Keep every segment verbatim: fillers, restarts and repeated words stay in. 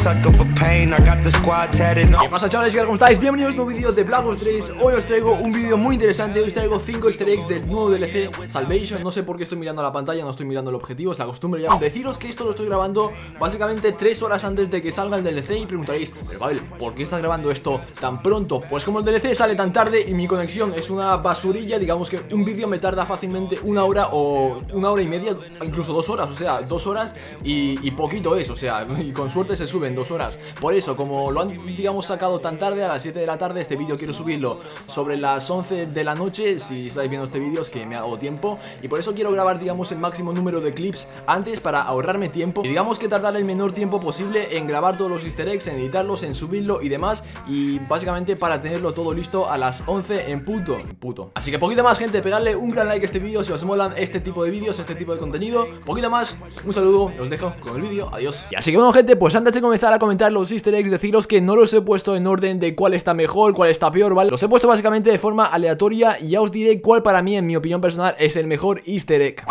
¿Qué pasa, chavales? ¿Cómo estáis? Bienvenidos a un nuevo vídeo de Black Ops tres. Hoy os traigo un vídeo muy interesante. Hoy os traigo cinco easter eggs del nuevo D L C Salvation. No sé por qué estoy mirando la pantalla, no estoy mirando el objetivo, es la costumbre ya. Deciros que esto lo estoy grabando básicamente tres horas antes de que salga el D L C. Y preguntaréis, pero Pavel, ¿por qué estás grabando esto tan pronto? Pues como el D L C sale tan tarde y mi conexión es una basurilla, digamos que un vídeo me tarda fácilmente una hora o una hora y media, incluso dos horas, o sea, dos horas y, y poquito es, o sea, y con suerte se sube en dos horas. Por eso, como lo han, digamos, sacado tan tarde, a las siete de la tarde, este vídeo quiero subirlo sobre las once de la noche, si estáis viendo este vídeo es que me hago tiempo, y por eso quiero grabar, digamos, el máximo número de clips antes para ahorrarme tiempo, y digamos que tardar el menor tiempo posible en grabar todos los easter eggs, en editarlos, en subirlo y demás, y básicamente para tenerlo todo listo a las once en punto, en punto. Así que poquito más, gente, pegadle un gran like a este vídeo si os molan este tipo de vídeos, este tipo de contenido, poquito más, un saludo, os dejo con el vídeo, adiós. Y así que bueno, gente, pues antes de comenzar a comentar los easter eggs, deciros que no los he puesto en orden de cuál está mejor, cuál está peor, ¿vale? Los he puesto básicamente de forma aleatoria y ya os diré cuál para mí, en mi opinión personal, es el mejor easter egg.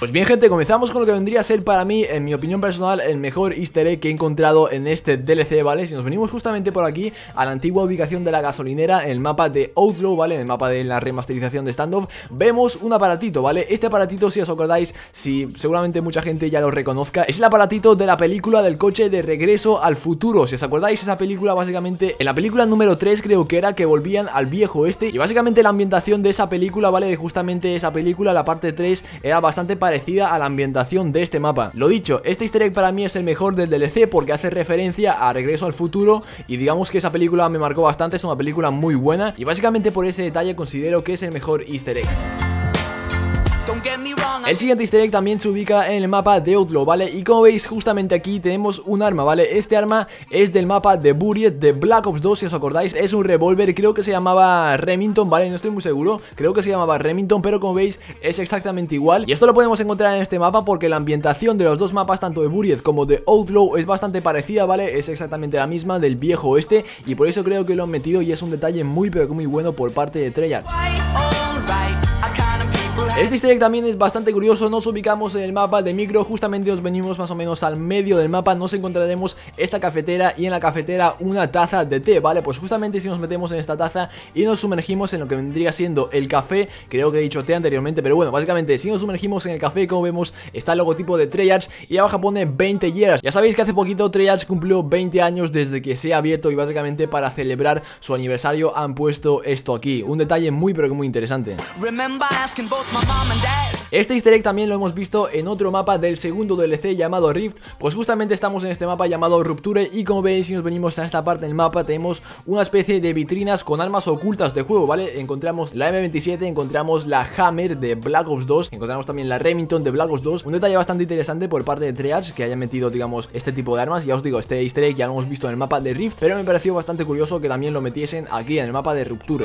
Pues bien, gente, comenzamos con lo que vendría a ser para mí, en mi opinión personal, el mejor easter egg que he encontrado en este D L C, ¿vale? Si nos venimos justamente por aquí, a la antigua ubicación de la gasolinera, en el mapa de Outlaw, ¿vale? En el mapa de la remasterización de Standoff, vemos un aparatito, ¿vale? Este aparatito, si os acordáis, si seguramente mucha gente ya lo reconozca, es el aparatito de la película del coche de Regreso al Futuro. Si os acordáis, esa película, básicamente, en la película número tres, creo que era, que volvían al viejo oeste, y básicamente la ambientación de esa película, ¿vale? De justamente esa película, la parte tres, era bastante parecida a la ambientación de este mapa. Lo dicho, este easter egg para mí es el mejor del D L C porque hace referencia a Regreso al Futuro, y digamos que esa película me marcó bastante, es una película muy buena, y básicamente por ese detalle considero que es el mejor easter egg. El siguiente easter egg también se ubica en el mapa de Outlaw, ¿vale? Y como veis, justamente aquí tenemos un arma, ¿vale? Este arma es del mapa de Buried de Black Ops dos, si os acordáis. Es un revólver, creo que se llamaba Remington, ¿vale? No estoy muy seguro, creo que se llamaba Remington, pero como veis, es exactamente igual. Y esto lo podemos encontrar en este mapa porque la ambientación de los dos mapas, tanto de Buried como de Outlaw, es bastante parecida, ¿vale? Es exactamente la misma del viejo oeste, y por eso creo que lo han metido, y es un detalle muy, pero muy bueno por parte de Treyarch. Este easter egg también es bastante curioso. Nos ubicamos en el mapa de micro, justamente os venimos más o menos al medio del mapa, nos encontraremos esta cafetera y en la cafetera una taza de té, ¿vale? Pues justamente si nos metemos en esta taza y nos sumergimos en lo que vendría siendo el café, creo que he dicho té anteriormente, pero bueno, básicamente si nos sumergimos en el café, como vemos, está el logotipo de Treyarch y abajo pone veinte years. Ya sabéis que hace poquito Treyarch cumplió veinte años desde que se ha abierto, y básicamente para celebrar su aniversario han puesto esto aquí, un detalle muy pero que muy interesante. Este easter egg también lo hemos visto en otro mapa del segundo D L C llamado Rift. Pues justamente estamos en este mapa llamado Rupture, y como veis, si nos venimos a esta parte del mapa, tenemos una especie de vitrinas con armas ocultas de juego, ¿vale? Encontramos la M veintisiete, encontramos la Hammer de Black Ops dos, encontramos también la Remington de Black Ops dos. Un detalle bastante interesante por parte de Treyarch que haya metido, digamos, este tipo de armas. Ya os digo, este easter egg ya lo hemos visto en el mapa de Rift, pero me pareció bastante curioso que también lo metiesen aquí en el mapa de Rupture.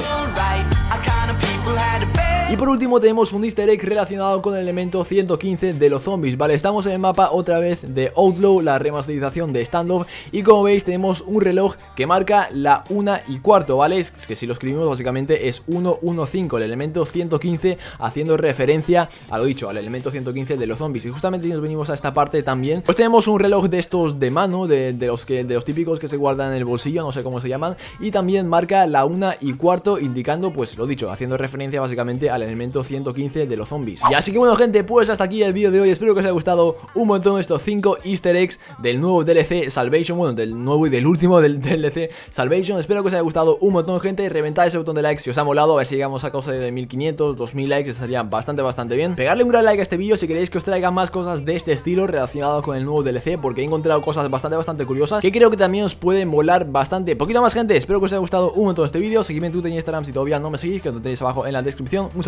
Y por último tenemos un easter egg relacionado con el elemento ciento quince de los zombies, ¿vale? Estamos en el mapa otra vez de Outlaw, la remasterización de Standoff, y como veis tenemos un reloj que marca la una y cuarto, ¿vale? Es que si lo escribimos básicamente es ciento quince, el elemento ciento quince, haciendo referencia a lo dicho, al elemento ciento quince de los zombies. Y justamente si nos venimos a esta parte también, pues tenemos un reloj de estos de mano, de, de, los, que, de los típicos que se guardan en el bolsillo, no sé cómo se llaman, y también marca la una y cuarto, indicando, pues lo dicho, haciendo referencia básicamente al elemento ciento quince de los zombies. Y así que bueno, gente, pues hasta aquí el vídeo de hoy. Espero que os haya gustado un montón estos cinco easter eggs del nuevo D L C Salvation, bueno, del nuevo y del último del D L C Salvation. Espero que os haya gustado un montón, gente. Reventad ese botón de like si os ha molado, a ver si llegamos a cosa de mil quinientos, dos mil likes, estaría bastante, bastante bien. Pegarle un gran like a este vídeo si queréis que os traiga más cosas de este estilo relacionado con el nuevo D L C, porque he encontrado cosas bastante, bastante curiosas que creo que también os pueden molar bastante. Poquito más, gente, espero que os haya gustado un montón este vídeo. Seguidme en Twitter y Instagram si todavía no me seguís, que lo tenéis abajo en la descripción. Un